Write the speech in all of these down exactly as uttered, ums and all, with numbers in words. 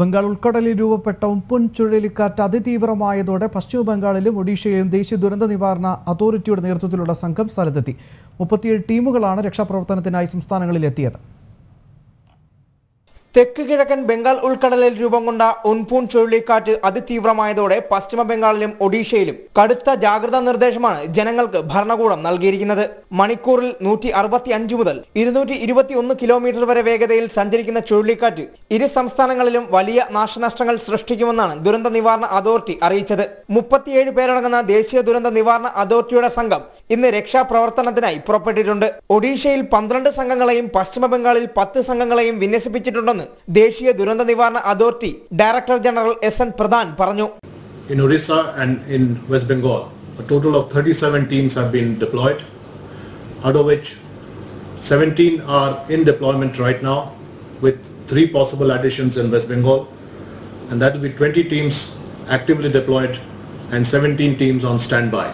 ബംഗാൾ ഉൾക്കടലിൽ രൂപപ്പെട്ട ഉംപൂൻ ചുഴലിക്കാറ്റ് അതിതീവ്രമായതോടെ പശ്ചിമ ബംഗാളിലും ഒഡീഷയിലും ദേശീയ ദുരന്ത നിവാരണ അതോറിറ്റിയുടെ നേതൃത്വത്തിലുള്ള സംഘം സ്ഥലത്തെത്തി. മുപ്പത്തിയേഴ് ടീമുകളാണ് രക്ഷാപ്രവർത്തനത്തിനായി സംസ്ഥാനങ്ങളിലെത്തിയത്. തെക്ക് കിഴക്കൻ ബംഗാൾ ഉൾക്കടലിൽ രൂപം കൊണ്ട ഉംപൂൻ ചുഴലിക്കാറ്റ് അതിതീവ്രമായതോടെ പശ്ചിമ ബംഗാളിലും ഒഡീഷയിലും കടുത്ത ജാഗ്രതാ നിർദ്ദേശമാണ് ജനങ്ങൾക്ക് ഭരണകൂടം നൽകിയിരിക്കുന്നത്. മണിക്കൂറിൽ നൂറ്റി അറുപത്തി അഞ്ച് മുതൽ ഇരുന്നൂറ്റി ഇരുപത്തി ഒന്ന് കിലോമീറ്റർ വരെ വേഗതയിൽ സഞ്ചരിക്കുന്ന ചുഴലിക്കാറ്റ് ഇരു സംസ്ഥാനങ്ങളിലും വലിയ നാശനഷ്ടങ്ങൾ സൃഷ്ടിക്കുമെന്നാണ് ദുരന്ത നിവാരണ അതോറിറ്റി അറിയിച്ചത്. മുപ്പത്തിയേഴ് പേരടങ്ങുന്ന ദേശീയ ദുരന്ത നിവാരണ അതോറിറ്റിയുടെ സംഘം ഇന്ന് രക്ഷാപ്രവർത്തനത്തിനായി പുറപ്പെട്ടിട്ടുണ്ട്. ഒഡീഷയിൽ പന്ത്രണ്ട് സംഘങ്ങളെയും പശ്ചിമ ബംഗാളിൽ പത്ത് സംഘങ്ങളെയും വിന്യസിപ്പിച്ചിട്ടുണ്ടെന്ന് Deshiya Duranda Nivarna Authority Director General S N Pradhan Paranu. In Odisha and in West Bengal, a total of thirty-seven teams have been deployed, out of which seventeen are in deployment right now, with three possible additions in West Bengal, and that will be twenty teams actively deployed and seventeen teams on standby.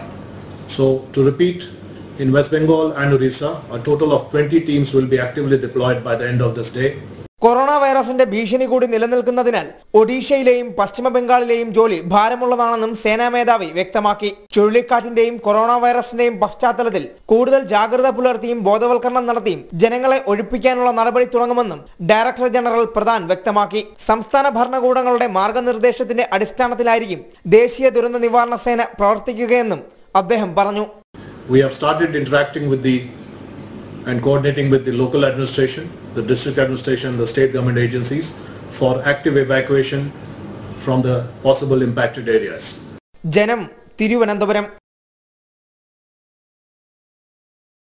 So to repeat, in West Bengal and Odisha, a total of twenty teams will be actively deployed by the end of this day. Corona വൈറസിന്റെ ഭീഷണി കൂടി നിലനിൽക്കുന്നതിനാൽ ഒഡീഷയിലെയും പശ്ചിമ ബംഗാളിലെയും ജോലി ഭാരമുള്ളതാണെന്നും സേനാ മേധാവി വ്യക്തമാക്കി. ചുഴലിക്കാറ്റിന്റെയും corona വൈറസിന്റെയും പശ്ചാത്തലത്തിൽ കൂടുതൽ ജാഗ്രത പുലർത്തിയും ബോധവൽക്കരണം നടത്തിയും ജനങ്ങളെ ഒഴിപ്പിക്കാനുള്ള നടപടി തുടങ്ങുമെന്നും ഡയറക്ടർ ജനറൽ പ്രധാൻ വ്യക്തമാക്കി. സംസ്ഥാന ഭരണകൂടങ്ങളുടെ മാർഗനിർദ്ദേശത്തിന്റെ അടിസ്ഥാനത്തിലായിരിക്കും ദേശീയ ദുരന്ത നിവാരണ സേന പ്രവർത്തിക്കുകയെന്നും അദ്ദേഹം പറഞ്ഞു. And coordinating with the local administration, the district administration, the state government agencies for active evacuation from the possible impacted areas. Janam, Thiruvananthapuram.